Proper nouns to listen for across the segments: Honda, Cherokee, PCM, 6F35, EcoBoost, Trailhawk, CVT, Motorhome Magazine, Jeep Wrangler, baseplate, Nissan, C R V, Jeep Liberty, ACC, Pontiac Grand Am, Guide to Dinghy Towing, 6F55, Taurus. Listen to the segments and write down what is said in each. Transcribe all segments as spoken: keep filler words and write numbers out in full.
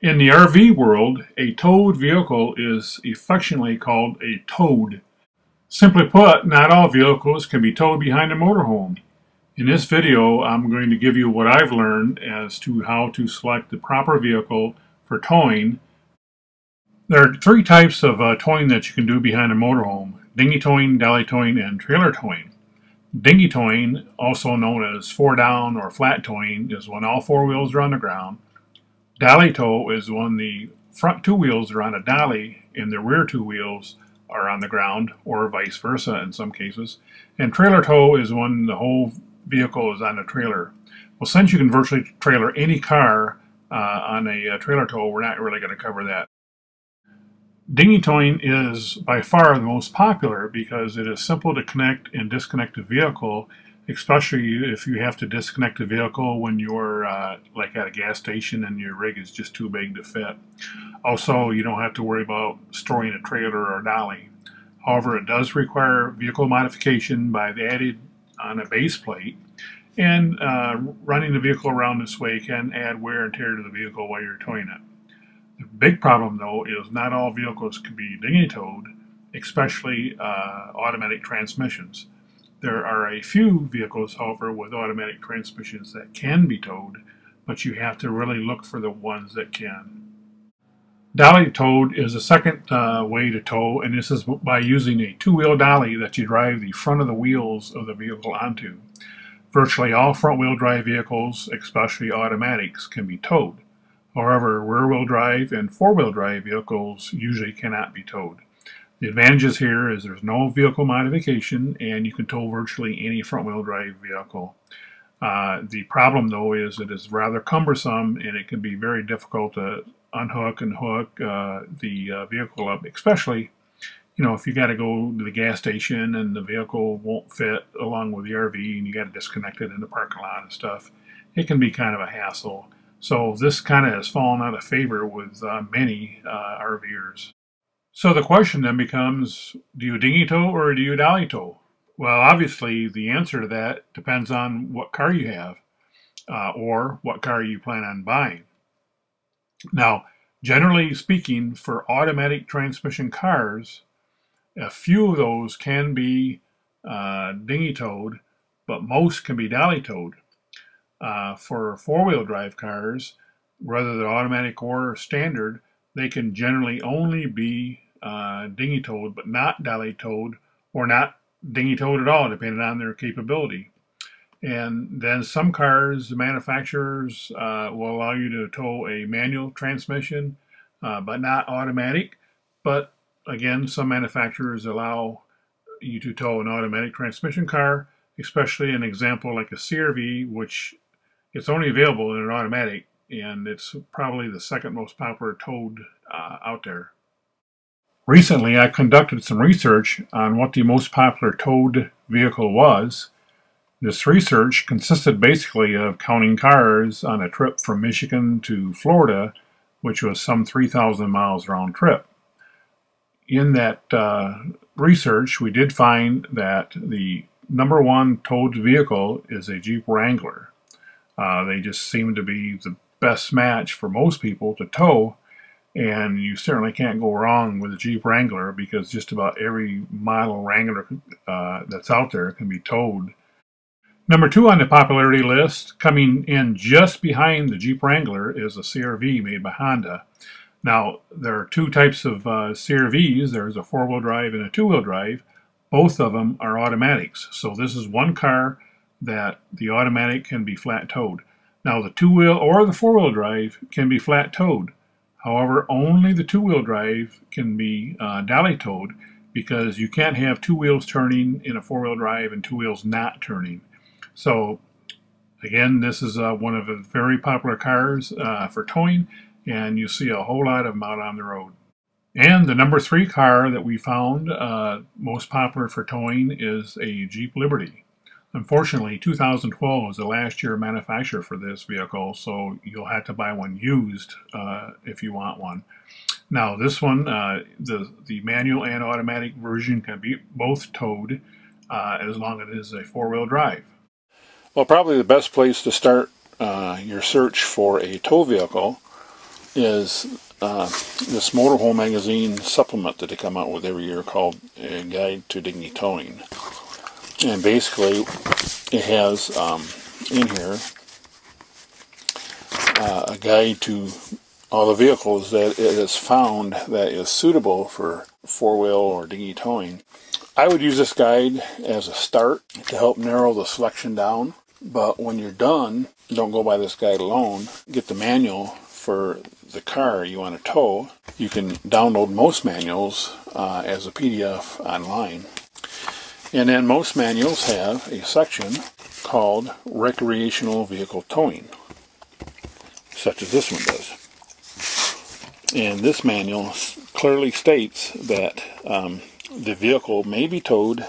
In the R V world, a towed vehicle is affectionately called a towed. Simply put, not all vehicles can be towed behind a motorhome. In this video, I'm going to give you what I've learned as to how to select the proper vehicle for towing. There are three types of uh, towing that you can do behind a motorhome: dinghy towing, dolly towing, and trailer towing. Dinghy towing, also known as four down or flat towing, is when all four wheels are on the ground. Dolly tow is when the front two wheels are on a dolly and the rear two wheels are on the ground, or vice versa in some cases. And trailer tow is when the whole vehicle is on a trailer. Well, since you can virtually trailer any car uh, on a, a trailer tow, we're not really going to cover that. Dinghy towing is by far the most popular because it is simple to connect and disconnect the vehicle, especially if you have to disconnect the vehicle when you're uh, like at a gas station and your rig is just too big to fit. Also, you don't have to worry about storing a trailer or a dolly. However, it does require vehicle modification by the added on a base plate, and uh, running the vehicle around this way can add wear and tear to the vehicle while you're towing it. The big problem, though, is not all vehicles can be dinghy towed, especially uh, automatic transmissions. There are a few vehicles, however, with automatic transmissions that can be towed, but you have to really look for the ones that can. Dolly towed is a second uh, way to tow, and this is by using a two-wheel dolly that you drive the front of the wheels of the vehicle onto. Virtually all front-wheel drive vehicles, especially automatics, can be towed. However, rear-wheel drive and four-wheel drive vehicles usually cannot be towed. The advantages here is there's no vehicle modification, and you can tow virtually any front-wheel drive vehicle. Uh, the problem, though, is it is rather cumbersome, and it can be very difficult to unhook and hook uh, the uh, vehicle up, especially, you know, if you got to go to the gas station and the vehicle won't fit along with the R V, and you got to disconnect it in the parking lot and stuff. It can be kind of a hassle. So this kind of has fallen out of favor with uh, many uh, RVers. So the question then becomes, do you dinghy tow or do you dolly tow? Well, obviously the answer to that depends on what car you have uh, or what car you plan on buying. Now, generally speaking, for automatic transmission cars, a few of those can be uh, dinghy towed, but most can be dolly towed. Uh, for four-wheel drive cars, whether they're automatic or standard, they can generally only be uh, dinghy towed, but not dolly towed, or not dinghy towed at all, depending on their capability. And then some cars, the manufacturers uh, will allow you to tow a manual transmission, uh, but not automatic. But again, some manufacturers allow you to tow an automatic transmission car, especially an example like a C R V, which it's only available in an automatic, and it's probably the second most popular towed uh, out there. Recently, I conducted some research on what the most popular towed vehicle was. This research consisted basically of counting cars on a trip from Michigan to Florida, which was some three thousand miles round trip. In that uh, research, we did find that the number one towed vehicle is a Jeep Wrangler. Uh, they just seem to be the best match for most people to tow, and you certainly can't go wrong with a Jeep Wrangler because just about every model Wrangler uh, that's out there can be towed. Number two on the popularity list, coming in just behind the Jeep Wrangler, is a C R V made by Honda. Now, there are two types of uh, C R Vs. There's a four-wheel drive and a two-wheel drive. Both of them are automatics, so this is one car that the automatic can be flat towed. Now, the two-wheel or the four-wheel drive can be flat towed. However, only the two-wheel drive can be uh, dolly towed because you can't have two wheels turning in a four-wheel drive and two wheels not turning. So, again, this is uh, one of the very popular cars uh, for towing, and you see a whole lot of them out on the road. And the number three car that we found uh, most popular for towing is a Jeep Liberty. Unfortunately, two thousand twelve was the last year of manufacture for this vehicle, so you'll have to buy one used uh, if you want one. Now, this one, uh, the, the manual and automatic version can be both towed uh, as long as it is a four-wheel drive. Well, probably the best place to start uh, your search for a tow vehicle is uh, this Motorhome Magazine supplement that they come out with every year called uh, Guide to Dinghy Towing. And basically it has um, in here uh, a guide to all the vehicles that it is found that is suitable for four-wheel or dinghy towing. I would use this guide as a start to help narrow the selection down, but when you're done, don't go by this guide alone. Get the manual for the car you want to tow. You can download most manuals uh, as a P D F online. And then most manuals have a section called recreational vehicle towing, such as this one does. And this manual clearly states that um, the vehicle may be towed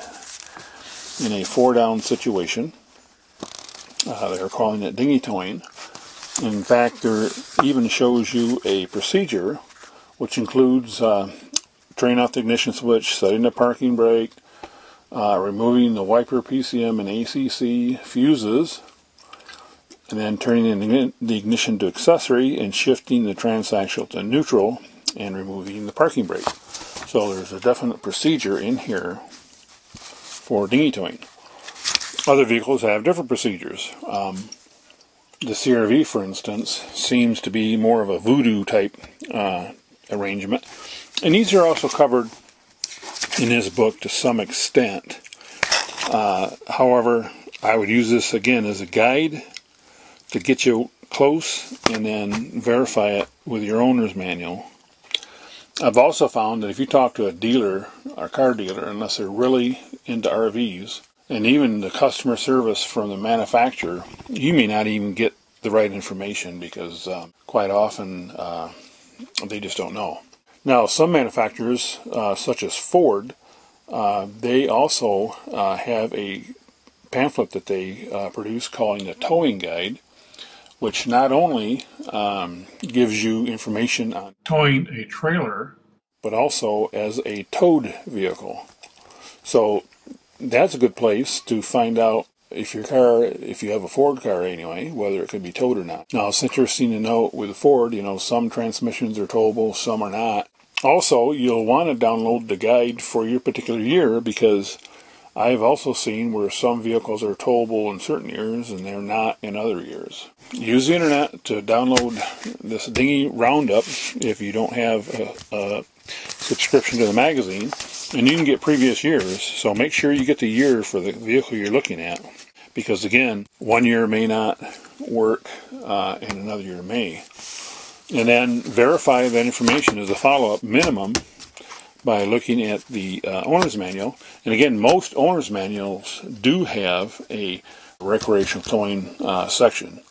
in a four-down situation. Uh, they're calling it dinghy towing. In fact, there even shows you a procedure, which includes uh, turning off the ignition switch, setting the parking brake, uh, removing the wiper, P C M, and A C C fuses, and then turning in the ignition to accessory and shifting the transaxle to neutral and removing the parking brake. So there's a definite procedure in here for dinghy towing. Other vehicles have different procedures. Um, the C R V, for instance, seems to be more of a voodoo type uh, arrangement. And these are also covered in this book to some extent. Uh, however, I would use this again as a guide to get you close and then verify it with your owner's manual. I've also found that if you talk to a dealer or car dealer, unless they're really into R Vs, and even the customer service from the manufacturer, you may not even get the right information because um, quite often uh, they just don't know. Now, some manufacturers, uh, such as Ford, uh, they also uh, have a pamphlet that they uh, produce calling the Towing Guide, which not only um, gives you information on towing a trailer, but also as a towed vehicle. So that's a good place to find out if your car, if you have a Ford car anyway, whether it could be towed or not. Now, it's interesting to note with a Ford, you know, some transmissions are towable, some are not. Also, you'll want to download the guide for your particular year, because I've also seen where some vehicles are towable in certain years and they're not in other years. Use the internet to download this dinghy roundup if you don't have a, a subscription to the magazine, and you can get previous years. So make sure you get the year for the vehicle you're looking at, because again, one year may not work uh, and another year may. And then verify that information as a follow-up minimum by looking at the uh, owner's manual. And again, most owner's manuals do have a recreational towing uh, section.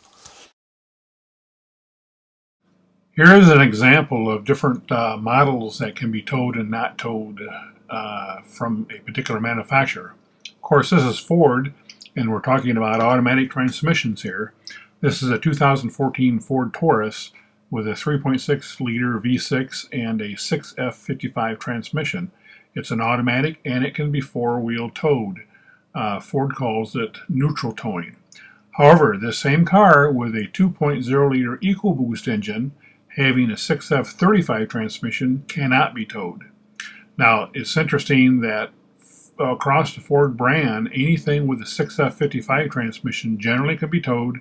Here is an example of different uh, models that can be towed and not towed uh, from a particular manufacturer. Of course, this is Ford, and we're talking about automatic transmissions here. This is a two thousand fourteen Ford Taurus with a three point six liter V six and a six F fifty-five transmission. It's an automatic, and it can be four-wheel towed. Uh, Ford calls it neutral towing. However, this same car with a two point oh liter EcoBoost engine having a six F thirty-five transmission cannot be towed. Now, it's interesting that across the Ford brand, anything with a six F fifty-five transmission generally can be towed.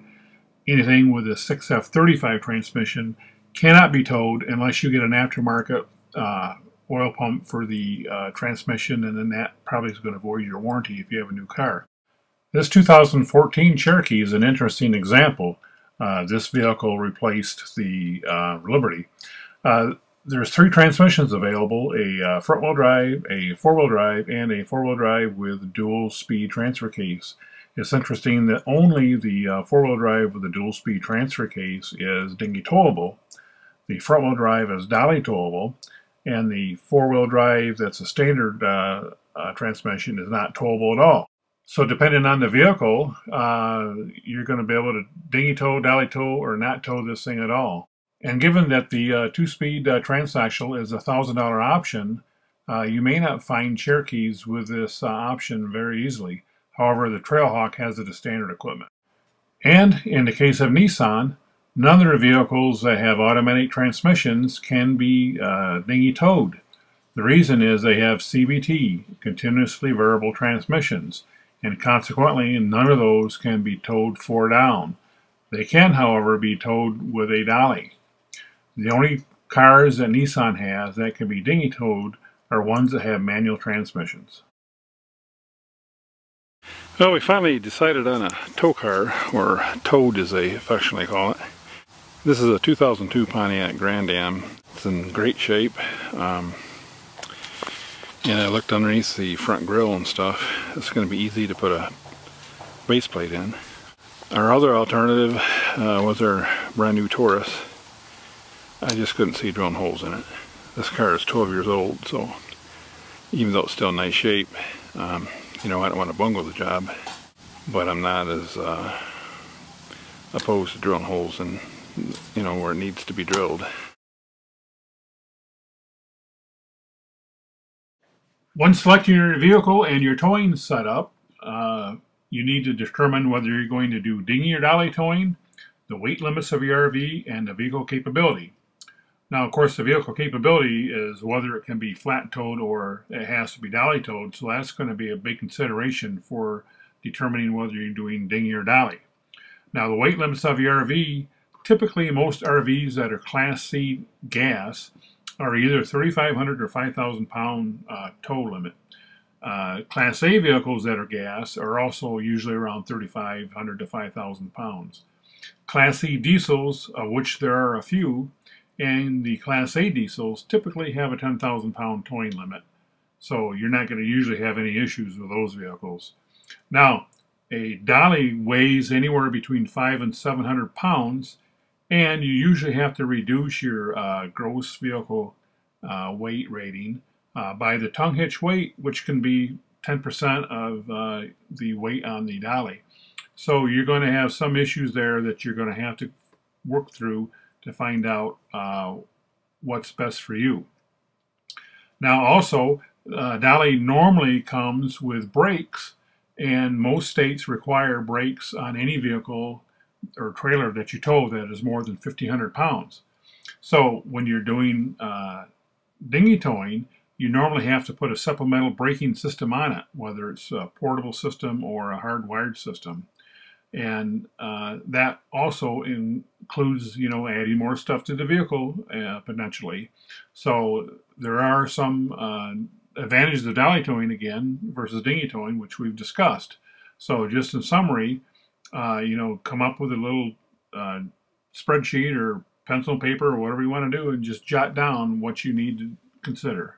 Anything with a six F thirty-five transmission cannot be towed unless you get an aftermarket uh, oil pump for the uh, transmission, and then that probably is going to void your warranty if you have a new car. This two thousand fourteen Cherokee is an interesting example. Uh, this vehicle replaced the uh, Liberty. Uh, there's three transmissions available, a uh, front-wheel drive, a four-wheel drive, and a four-wheel drive with dual-speed transfer case. It's interesting that only the uh, four-wheel drive with the dual-speed transfer case is dinghy towable. The front-wheel drive is dolly towable, and the four-wheel drive that's a standard uh, uh, transmission is not towable at all. So depending on the vehicle, uh, you're going to be able to dinghy tow, dolly tow, or not tow this thing at all. And given that the uh, two-speed uh, transaxle is a one thousand dollar option, uh, you may not find Cherokees with this uh, option very easily. However, the Trailhawk has it as standard equipment. And in the case of Nissan, None of the vehicles that have automatic transmissions can be uh, dinghy towed. The reason is they have C V T, continuously variable transmissions, and consequently none of those can be towed fore down. They can, however, be towed with a dolly. The only cars that Nissan has that can be dinghy towed are ones that have manual transmissions. Well, we finally decided on a tow car, or towed as they affectionately call it. This is a two thousand two Pontiac Grand Am. It's in great shape. Um, and I looked underneath the front grille and stuff. It's going to be easy to put a base plate in. Our other alternative uh, was our brand new Taurus. I just couldn't see drilling holes in it. This car is twelve years old, so even though it's still in nice shape, um, you know, I don't want to bungle the job, but I'm not as uh, opposed to drilling holes in, you know, where it needs to be drilled. Once selecting your vehicle and your towing setup, uh, you need to determine whether you're going to do dinghy or dolly towing, the weight limits of your R V, and the vehicle capability. Now, of course, the vehicle capability is whether it can be flat towed or it has to be dolly towed, so that's going to be a big consideration for determining whether you're doing dinghy or dolly. Now, the weight limits of your R V, typically most R Vs that are Class C gas are either thirty-five hundred or five thousand pound uh, tow limit. Uh, Class A vehicles that are gas are also usually around thirty-five hundred to five thousand pounds. Class C diesels, of which there are a few, and the Class A diesels typically have a ten thousand pound towing limit. So you're not going to usually have any issues with those vehicles. Now, a dolly weighs anywhere between five and seven hundred pounds, and you usually have to reduce your uh, gross vehicle uh, weight rating uh, by the tongue hitch weight, which can be ten percent of uh, the weight on the dolly. So you're going to have some issues there that you're going to have to work through to find out uh, what's best for you. Now also, uh, dolly normally comes with brakes, and most states require brakes on any vehicle or trailer that you tow that is more than fifteen hundred pounds. So when you're doing uh, dinghy towing, you normally have to put a supplemental braking system on it, whether it's a portable system or a hardwired system. And uh, that also includes, you know, adding more stuff to the vehicle uh, potentially. So there are some uh, advantages of dolly towing again versus dinghy towing, which we've discussed. So just in summary, uh, you know, come up with a little uh, spreadsheet or pencil and paper or whatever you want to do, and just jot down what you need to consider.